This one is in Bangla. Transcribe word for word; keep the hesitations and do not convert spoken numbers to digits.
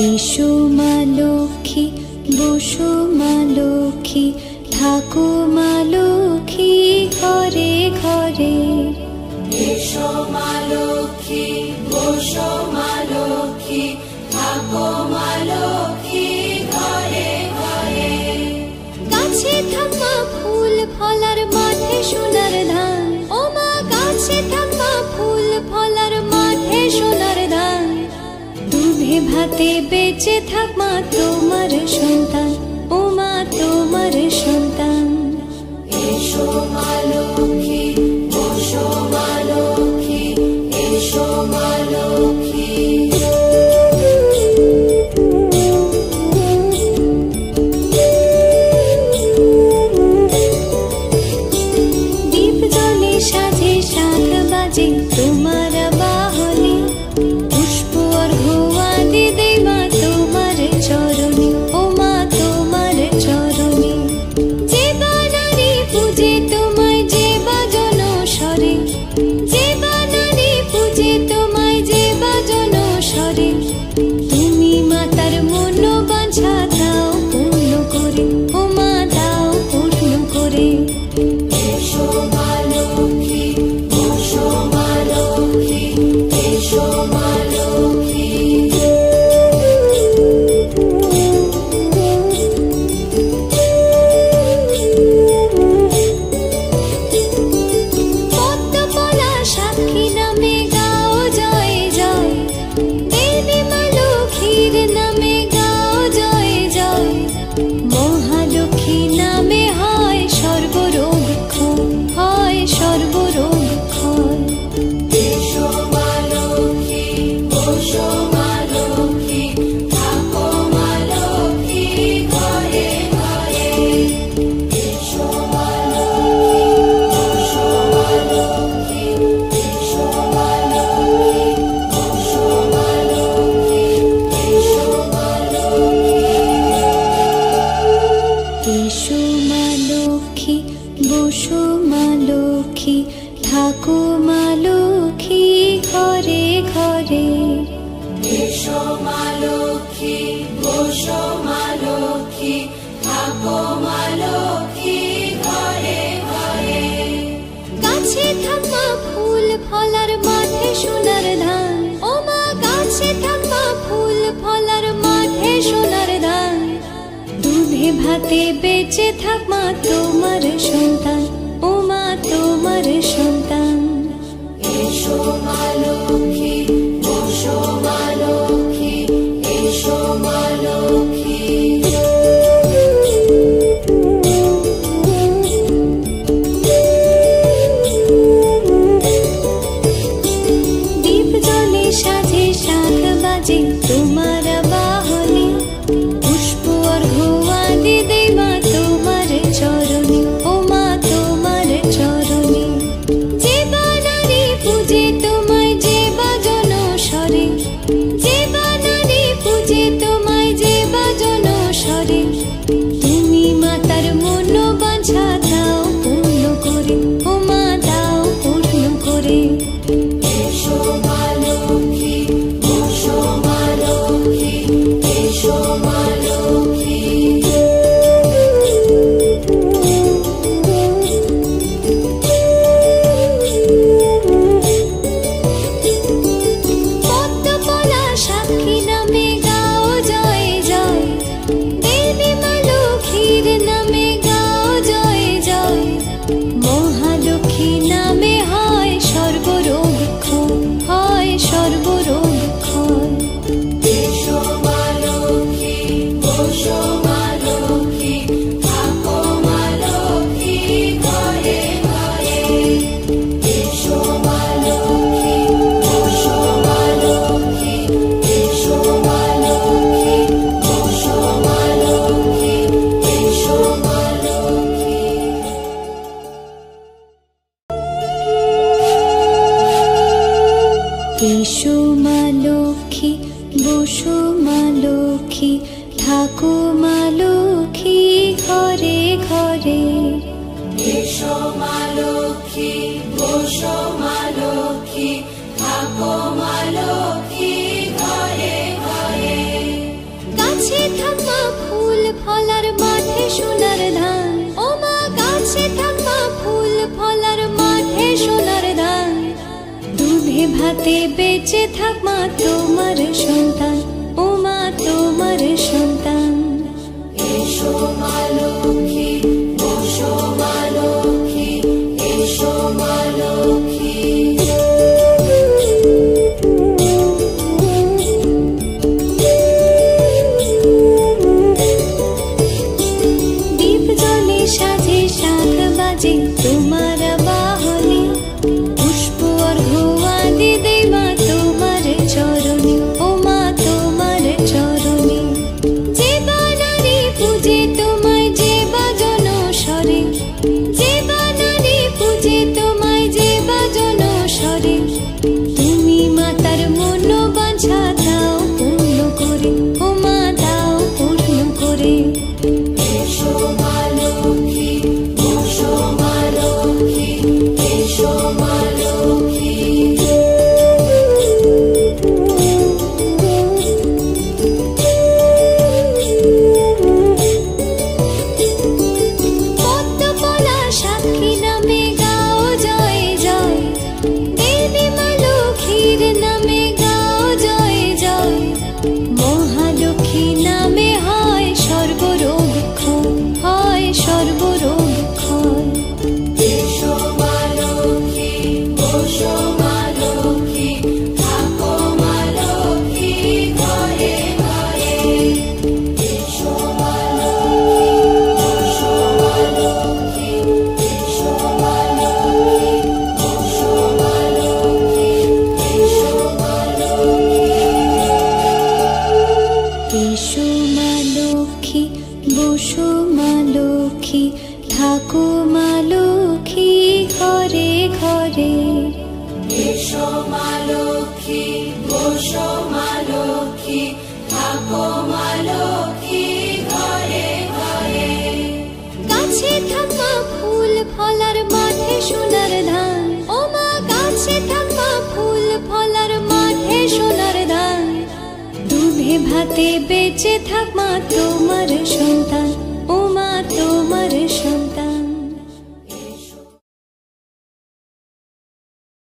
এসো মা লক্ষ্মী, বসো মা লক্ষ্মী, থাকো মা লক্ষ্মী ঘরে ঘরে। এসো মা লক্ষ্মী, বসো মা লক্ষ্মী, থাকো মা লক্ষ্মী ঘরে ঘরে। গাছে থাকা ফুল ফলার মাঠে সোনার ধান, ও মা গাছে থাকা ফুল ফলার মাঠে সোনার ধান। দুধে ভাতে বেঁচে থাক মা তোমার সন্তান, ও মা তোমার সন্তান। এসো মা লক্ষ্মী, বসো মা লক্ষ্মী, এসো মা লক্ষ্মী। দীপ জলে সাজে সাত বাজে তোমার বাহনে, পুষ্প অর্ঘ্য আদি দেই মা তোমার চরণে, ও মা তোমার চরণে। যে বানারে পূজে তোমায় যে বা জন সরে, যে বানারে পূজে তোমায় যে বা জন সরে। তুমি মাতার মন বাঁধা দাও পূর্ণ করে, ও মা দাও পূর্ণ করে। এসো মা লক্ষ্মী, বসো মা লক্ষ্মী, এসো মা লক্ষ্মী। পদ্মপলা সাক্ষী নামে গাও জয় জয়, দেবী মা লক্ষ্মীর নামে গাও জয় জয়। মহালক্ষ্মী নামে হয় সর্বরোগ ক্ষয়, হয় সর্বরোগ ক্ষয়। এসো মা লক্ষ্মী, বসো মা লক্ষ্মী, থাকো মা লক্ষ্মী ঘরে ঘরে। এসো মা লক্ষ্মী, বসো মা লক্ষ্মী, এসো মা লক্ষ্মী, বসো মা লক্ষ্মী, এসো মা লক্ষ্মী। এসো মা লক্ষ্মী, বসো মা লক্ষ্মী, থাকো মা লক্ষ্মী ঘরে ঘরে। এসো মা লক্ষ্মী, বসো মা লক্ষ্মী, থাকো মা লক্ষ্মী ঘরে ঘরে। গাছে থাকা ফুল ফলার মাঠে সোনার ধান, ও মা গাছে থাকা ফুল ফলার মাঠে সোনার ধান। দুধে ভাতে বেঁচে থাক মা তোমার সন্তান, ও মা তোমার সন্তান। এসো মা লক্ষ্মী, বসো মা লক্ষ্মী, এসো মা লক্ষ্মী। দীপ জলে সাজে সাত বাজে তোমার বাহনে, পুষ্প অর্ঘ্য আদি দেই মা তোমার চরণে, ও মা তোমার চরণে। যে বানারে পূজে তোমায় যে বা জন সরে, যে বানারে পূজে তোমায় যে বা জন সরে। তুমি মাতার মন বাঁধা দাও পূর্ণ করে, ও মা দাও পূর্ণ করে। এসো মা লক্ষ্মী, বসো মা লক্ষ্মী, এসো মা লক্ষ্মী। পদ্মপলা সাক্ষী নামে গাও জয় জয়, দেবী মা লক্ষ্মীর নামে গাও জয় জয়। মহালক্ষ্মী নামে হয় সর্বরোগ ক্ষয়, হয় সর্বরোগ ক্ষয়। এসো মা লক্ষ্মী, বসো মা লক্ষ্মী, থাকো মা লক্ষ্মী ঘরে ঘরে। এসো মা লক্ষ্মী, বসো মা লক্ষ্মী, এসো মা লক্ষ্মী, বসো মা লক্ষ্মী, এসো মা লক্ষ্মী। এসো মা লক্ষ্মী, বসো মা লক্ষ্মী, থাকো মা লক্ষ্মী ঘরে ঘরে। এসো মা লক্ষ্মী, বসো মা লক্ষ্মী, থাকো মা লক্ষ্মী ঘরে ঘরে। ফলার মাঠে সোনার দান, দুধে ভাতে বেঁচে থাক মা তোমার সন্তান, ও মা তোমার সন্তান। এসো মা লক্ষ্মী, বসো মা লক্ষ্মী, এসো মা লক্ষ্মী। দীপ জলে সাজে শাখ বাজে তোমার বাহনে, পুষ্প অর্ঘ্য আদি দেই মা তোমার চরণে, ও মা তোমার চরণে। যে বানারে পূজে তোমায় যে বাজন সরে, যে বানারে পূজে তোমায় যে বাজন সরে, তুমি মাতার মনোবাঞ্ছা দাও পূর্ণ করে, ও মা দাও পূর্ণ করে। এসো মা লক্ষ্মী, বসো মা লক্ষ্মী, এসো মা লক্ষ্মী। পদ্মপলা সাক্ষী নামে গাও জয় জয়, দেবী মা লক্ষ্মীর নামে গাও জয় জয়। মহালক্ষ্মী নামে হয় সর্বরোগ ক্ষয়, হয় সর্বরোগ ক্ষয়। এসো মা লক্ষ্মী, বসো মা লক্ষ্মী, থাকো মা লক্ষ্মী ঘরে ঘরে। এসো মা লক্ষ্মী, বসো মা লক্ষ্মী, এসো মা লক্ষ্মী, বসো মা লক্ষ্মী, এসো মা লক্ষ্মী। এসো মা লক্ষ্মী, বসো মা লক্ষ্মী, থাকো মা লক্ষ্মী ঘরে ঘরে। এসো মা লক্ষ্মী, বসো মা লক্ষ্মী, থাকো মা লক্ষ্মী ঘরে ঘরে। গাছে থাকা ফুল ফলার মাঠে সোনার ধান, ও মা গাছে থাকা ফুল ফলার মাঠে সোনার ধান, দুধে ভাতে বেঁচে থাক মা তোমার সন্তান, ও মা তোমার সন্তান।